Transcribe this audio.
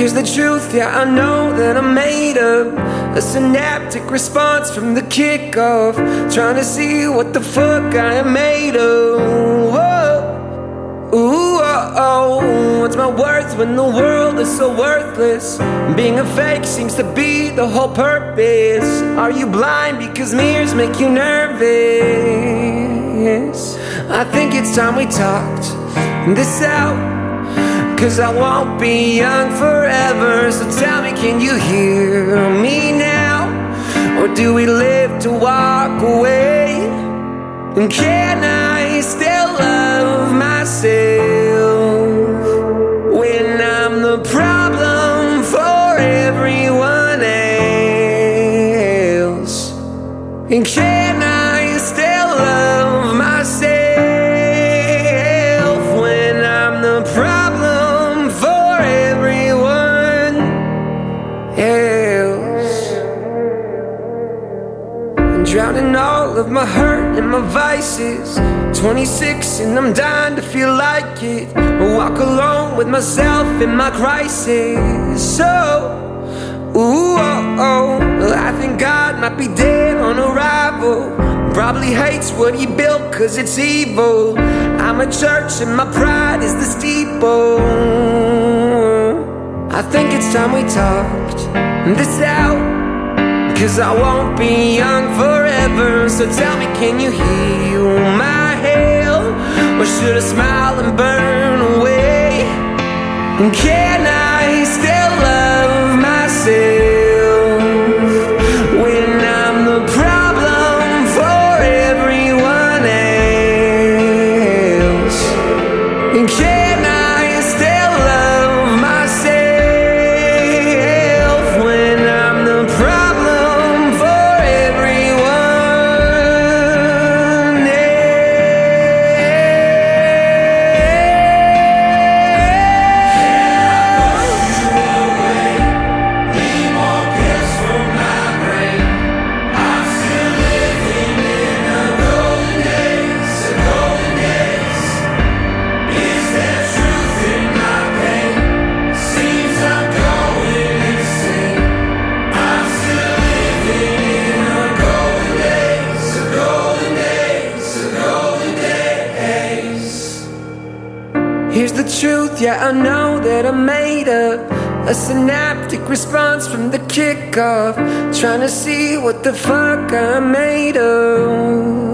Here's the truth, yeah, I know that I made up a synaptic response from the kickoff, trying to see what the fuck I am made of. Whoa. Ooh, oh, what's my worth when the world is so worthless? Being a fake seems to be the whole purpose. Are you blind because mirrors make you nervous? I think it's time we talked this out, 'cause I won't be young forever. So tell me, can you hear me now? Or do we live to walk away? And can I still love myself when I'm the problem for everyone else? And can I still love myself when I'm the problem else? I'm drowning all of my hurt and my vices. 26 and I'm dying to feel like it. I walk alone with myself in my crisis. So, ooh, oh, oh, well, I think God might be dead on arrival. Probably hates what he built 'cause it's evil. I'm a church and my pride is the steeple. I think it's time we talked this out, 'cause I won't be young forever. So tell me, can you heal my hell? Or should I smile and burn away? And can I still love myself when I'm the problem for everyone else? And can I still love myself . Here's the truth, yeah, I know that I made up a synaptic response from the kickoff, trying to see what the fuck I'm made of.